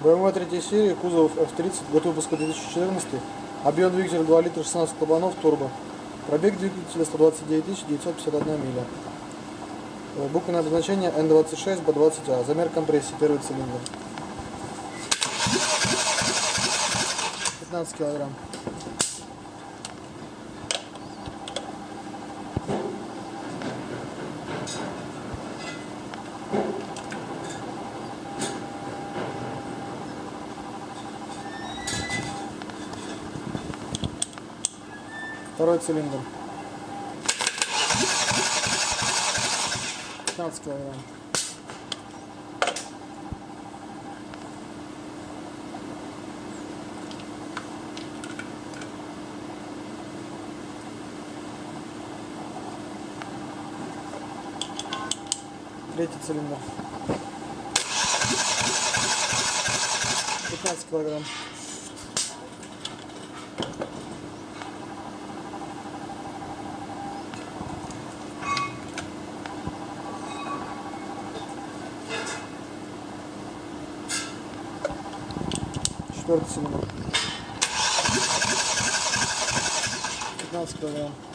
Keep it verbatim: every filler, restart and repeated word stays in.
бэ эм вэ третьей серии, кузов эф тридцать, год выпуска две тысячи четырнадцатый, объем двигателя два литра, шестнадцать кабанов, турбо, пробег двигателя сто двадцать девять тысяч девятьсот пятьдесят одна миля, буквенное обозначение Н двадцать шесть Б двадцать А, замер компрессии, первый цилиндр, пятнадцать килограмм. Второй цилиндр. пятнадцать килограмм. Третий цилиндр. пятнадцать килограмм. пятнадцать килограмм.